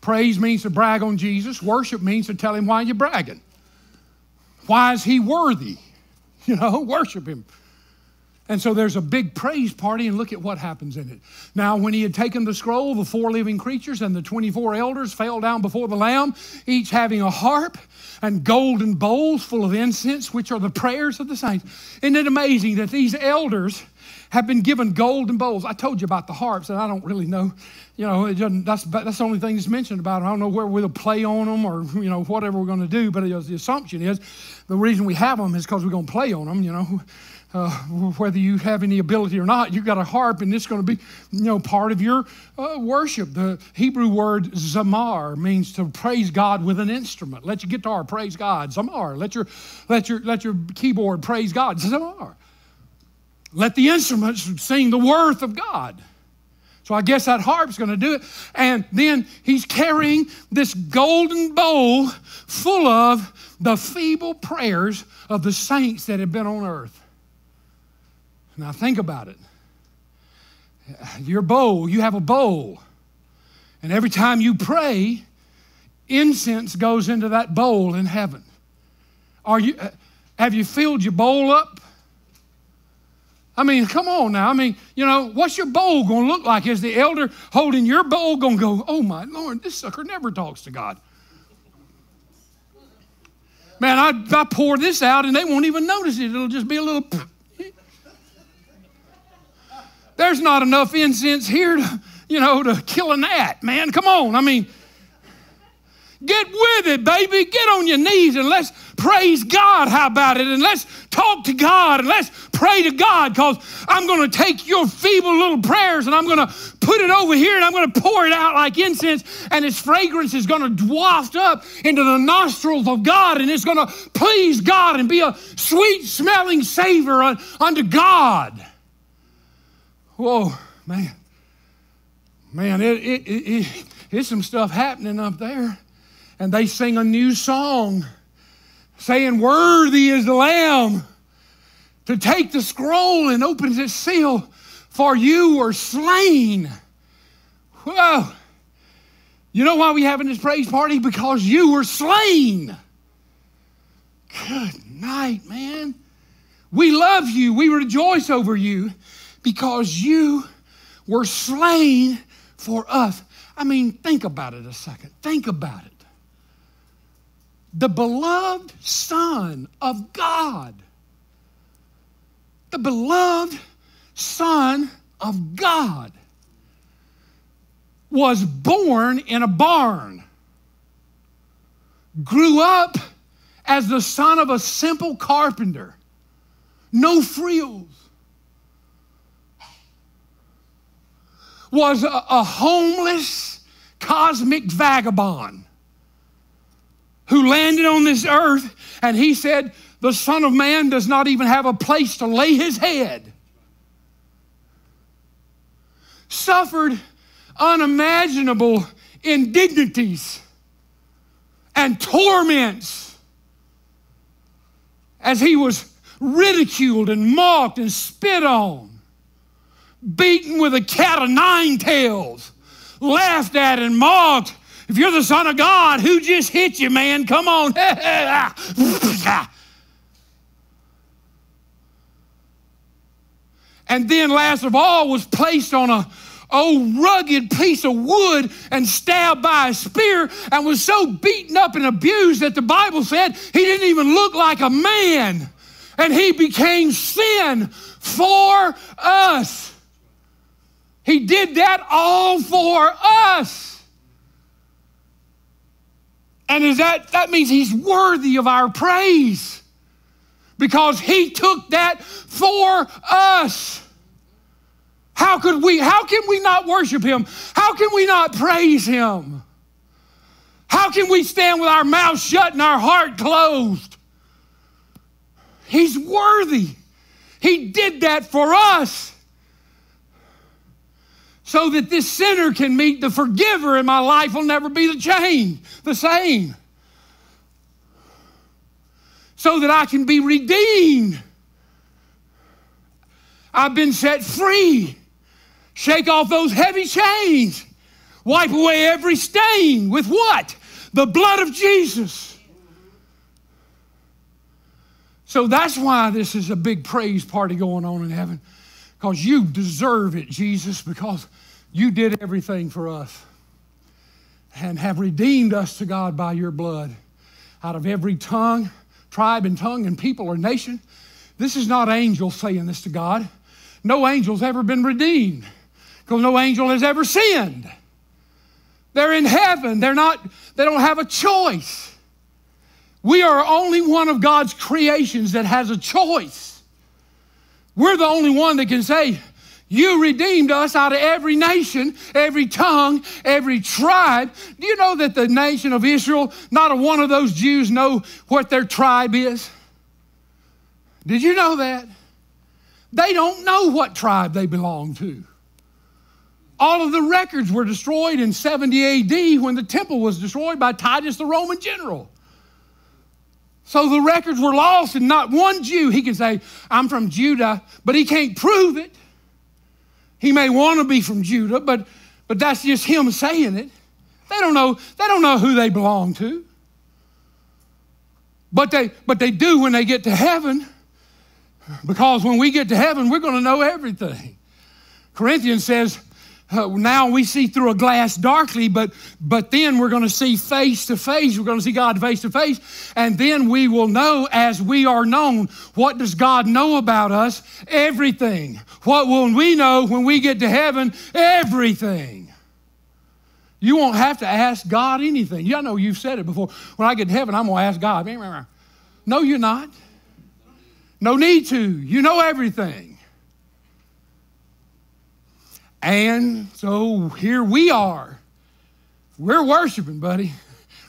Praise means to brag on Jesus. Worship means to tell him why you're bragging. Why is he worthy? You know, worship him. And so there's a big praise party, and look at what happens in it. Now, when he had taken the scroll, the four living creatures and the twenty-four elders fell down before the Lamb, each having a harp and golden bowls full of incense, which are the prayers of the saints. Isn't it amazing that these elders have been given golden bowls? I told you about the harps, and I don't really know. You know, it doesn't, that's, that's the only thing that's mentioned about them. I don't know where we'll play on them or, you know, whatever we're going to do. But the assumption is the reason we have them is because we're going to play on them, you know. Uh, whether you have any ability or not, you've got a harp, and it's going to be, you know, part of your uh, worship. The Hebrew word zamar means to praise God with an instrument. Let your guitar praise God. Zamar. Let your, let your, let your keyboard praise God. Zamar. Let the instruments sing the worth of God. So I guess that harp's going to do it. And then he's carrying this golden bowl full of the feeble prayers of the saints that have been on earth. Now think about it. Your bowl, you have a bowl. And every time you pray, incense goes into that bowl in heaven. Are you, have you filled your bowl up? I mean, come on now. I mean, you know, what's your bowl going to look like? Is the elder holding your bowl going to go, oh my Lord, this sucker never talks to God. Man, I, I pour this out and they won't even notice it. It'll just be a little. There's not enough incense here to, you know, to kill a gnat, man. Come on. I mean, get with it, baby. Get on your knees and let's praise God. How about it? And let's talk to God and let's pray to God, because I'm going to take your feeble little prayers and I'm going to put it over here and I'm going to pour it out like incense, and its fragrance is going to waft up into the nostrils of God, and it's going to please God and be a sweet smelling savor unto God. Whoa, man. Man, it, it, it, it, it's some stuff happening up there. And they sing a new song saying, worthy is the Lamb to take the scroll and opens its seal, for you were slain. Whoa. You know why we're having this praise party? Because you were slain. Good night, man. We love you. We rejoice over you because you were slain for us. I mean, think about it a second. Think about it. The beloved Son of God. The beloved Son of God was born in a barn, grew up as the son of a simple carpenter, no frills, was a, a homeless cosmic vagabond who landed on this earth, and he said, the Son of Man does not even have a place to lay his head. Suffered unimaginable indignities and torments as he was ridiculed and mocked and spit on, beaten with a cat of nine tails, laughed at and mocked. If you're the Son of God, who just hit you, man? Come on. And then last of all was placed on a old rugged piece of wood and stabbed by a spear, and was so beaten up and abused that the Bible said he didn't even look like a man. And he became sin for us. He did that all for us. And is that, that means he's worthy of our praise, because he took that for us. How could we, how can we not worship him? How can we not praise him? How can we stand with our mouth shut and our heart closed? He's worthy. He did that for us, so that this sinner can meet the forgiver and my life will never be the same, the same. So that I can be redeemed. I've been set free. Shake off those heavy chains. Wipe away every stain. With what? The blood of Jesus. So that's why this is a big praise party going on in heaven. Because you deserve it, Jesus, because you did everything for us and have redeemed us to God by your blood out of every tongue, tribe and tongue and people or nation. This is not angels saying this to God. No angel's ever been redeemed, because no angel has ever sinned. They're in heaven. They're not, they don't have a choice. We are only one of God's creations that has a choice. We're the only one that can say, you redeemed us out of every nation, every tongue, every tribe. Do you know that the nation of Israel, not a one of those Jews know what their tribe is? Did you know that? They don't know what tribe they belong to. All of the records were destroyed in seventy A D when the temple was destroyed by Titus, the Roman general. So the records were lost, and not one Jew, he can say, I'm from Judah, but he can't prove it. He may want to be from Judah, but, but that's just him saying it. They don't know, they don't know who they belong to. But they, but they do when they get to heaven, because when we get to heaven, we're going to know everything. Corinthians says, Uh, now we see through a glass darkly, but, but then we're going to see face to face. We're going to see God face to face. And then we will know as we are known. What does God know about us? Everything. What will we know when we get to heaven? Everything. You won't have to ask God anything. Yeah, I know you've said it before. When I get to heaven, I'm going to ask God. No, you're not. No need to. You know everything. And so here we are. We're worshiping, buddy.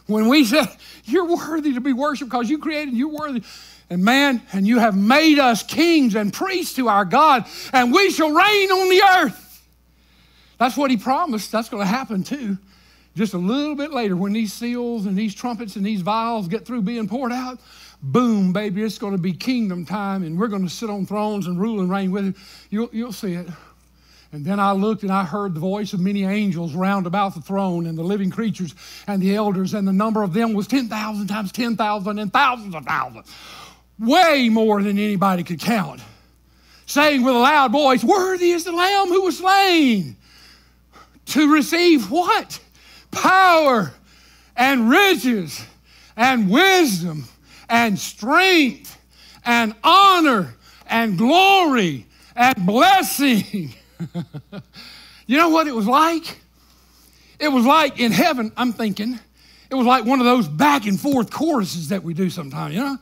When we say, you're worthy to be worshiped because you created, you're worthy. And man, and you have made us kings and priests to our God, and we shall reign on the earth. That's what he promised. That's going to happen too. Just a little bit later when these seals and these trumpets and these vials get through being poured out, boom, baby, it's going to be kingdom time, and we're going to sit on thrones and rule and reign with him. You'll, you'll see it. And then I looked and I heard the voice of many angels round about the throne and the living creatures and the elders, and the number of them was ten thousand times ten thousand and thousands of thousands, way more than anybody could count, saying with a loud voice, worthy is the Lamb who was slain to receive what? Power and riches and wisdom and strength and honor and glory and blessing. You know what it was like? It was like in heaven, I'm thinking, it was like one of those back and forth choruses that we do sometimes, you know?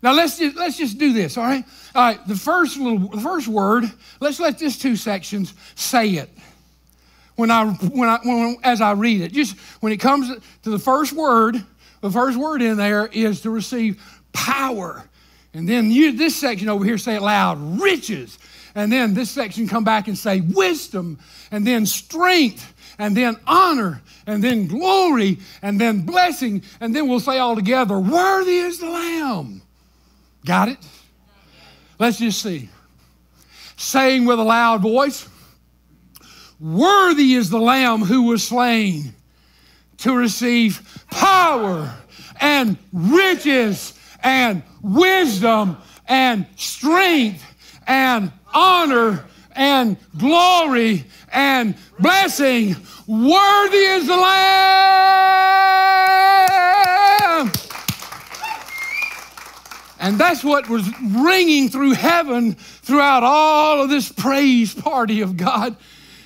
Now let's just, let's just do this, all right? All right, the first little, the first word, let's let these two sections say it. When I, when I, when, as I read it, just when it comes to the first word, the first word in there is to receive power. And then you, this section over here, say it loud, riches. And then this section come back and say wisdom, and then strength, and then honor, and then glory, and then blessing. And then we'll say all together, worthy is the Lamb. Got it? Let's just see. Saying with a loud voice, worthy is the Lamb who was slain to receive power and riches and wisdom and strength and honor and glory and blessing. Worthy is the Lamb. And that's what was ringing through heaven throughout all of this praise party of God.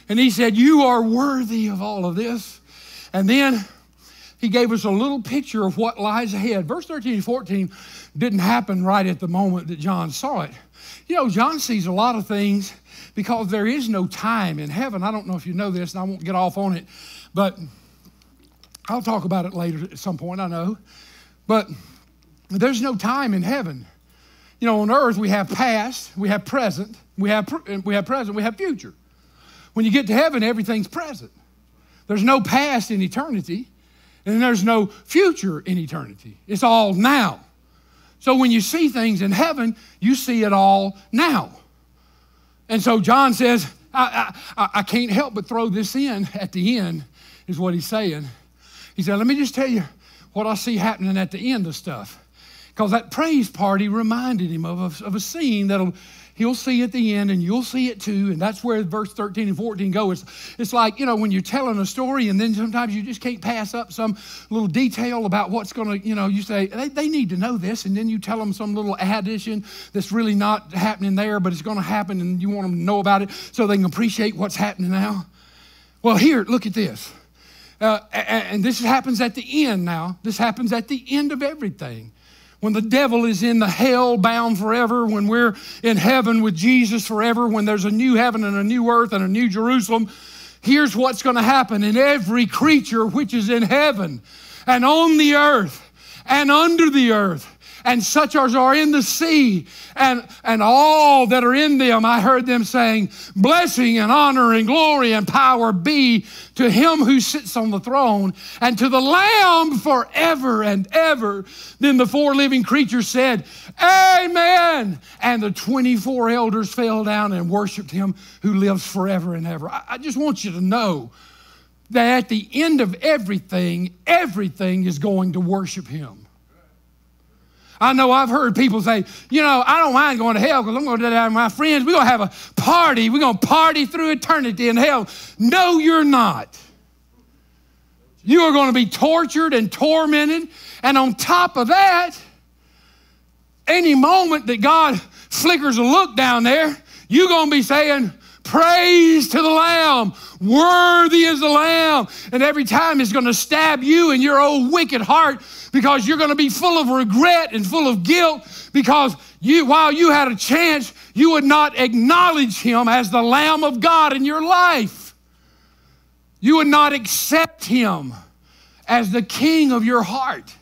And he said, you are worthy of all of this. And then he gave us a little picture of what lies ahead. Verse thirteen and fourteen didn't happen right at the moment that John saw it. You know, John sees a lot of things because there is no time in heaven. I don't know if you know this, and I won't get off on it, but I'll talk about it later at some point, I know. But there's no time in heaven. You know, on earth we have past, we have present, we have, we have present, we have future. When you get to heaven, everything's present. There's no past in eternity, and there's no future in eternity. It's all now. So when you see things in heaven, you see it all now. And so John says, I, I, I can't help but throw this in at the end, is what he's saying. He said, let me just tell you what I see happening at the end of stuff. Because that praise party reminded him of a, of a scene that'll he'll see at the end, and you'll see it too. And that's where verse thirteen and fourteen go. It's, it's like, you know, when you're telling a story and then sometimes you just can't pass up some little detail about what's going to, you know, you say, they, they need to know this. And then you tell them some little addition that's really not happening there, but it's going to happen, and you want them to know about it so they can appreciate what's happening now. Well, here, look at this. Uh, and this happens at the end now. This happens at the end of everything. When the devil is in the hell bound forever, when we're in heaven with Jesus forever, when there's a new heaven and a new earth and a new Jerusalem, here's what's going to happen in every creature which is in heaven and on the earth and under the earth, and such as are in the sea, and, and all that are in them. I heard them saying, blessing and honor and glory and power be to him who sits on the throne and to the Lamb forever and ever. Then the four living creatures said, amen. And the twenty-four elders fell down and worshiped him who lives forever and ever. I, I just want you to know that at the end of everything, everything is going to worship him. I know I've heard people say, you know, I don't mind going to hell because I'm going to die with my friends. We're going to have a party. We're going to party through eternity in hell. No, you're not. You are going to be tortured and tormented. And on top of that, any moment that God flickers a look down there, you're going to be saying, praise to the Lamb. Worthy is the Lamb. And every time it's going to stab you in your old wicked heart because you're going to be full of regret and full of guilt because you, while you had a chance, you would not acknowledge him as the Lamb of God in your life. You would not accept him as the king of your heart.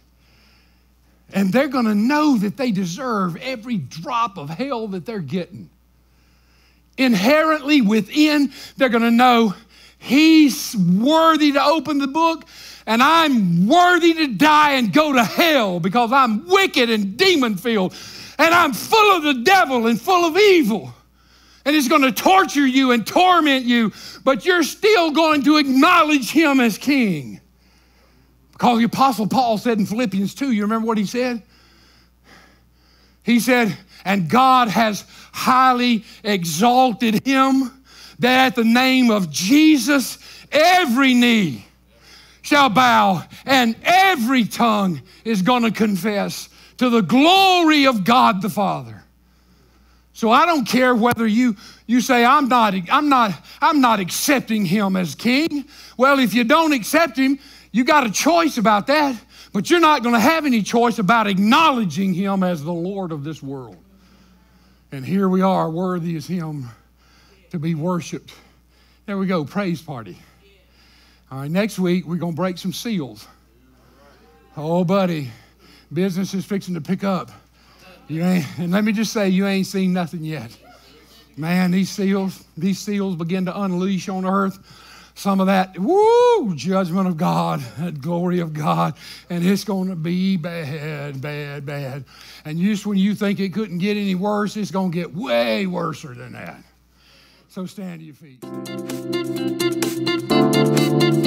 And they're going to know that they deserve every drop of hell that they're getting. Inherently within, they're going to know he's worthy to open the book and I'm worthy to die and go to hell because I'm wicked and demon-filled and I'm full of the devil and full of evil. And he's going to torture you and torment you, but you're still going to acknowledge him as king. Because the Apostle Paul said in Philippians two, you remember what he said? He said, and God has highly exalted him, that at the name of Jesus, every knee shall bow and every tongue is going to confess to the glory of God the Father. So I don't care whether you, you say, I'm not, I'm, not, I'm not accepting him as king. Well, if you don't accept him, you got a choice about that. But you're not going to have any choice about acknowledging him as the Lord of this world. And here we are, worthy is him to be worshiped. There we go, praise party. All right, next week, we're going to break some seals. Oh, buddy, business is fixing to pick up. You ain't, and let me just say, you ain't seen nothing yet. Man, these seals, these seals begin to unleash on earth. Some of that, woo, judgment of God, that glory of God, and it's going to be bad, bad, bad. And just when you think it couldn't get any worse, it's going to get way worse than that. So stand to your feet.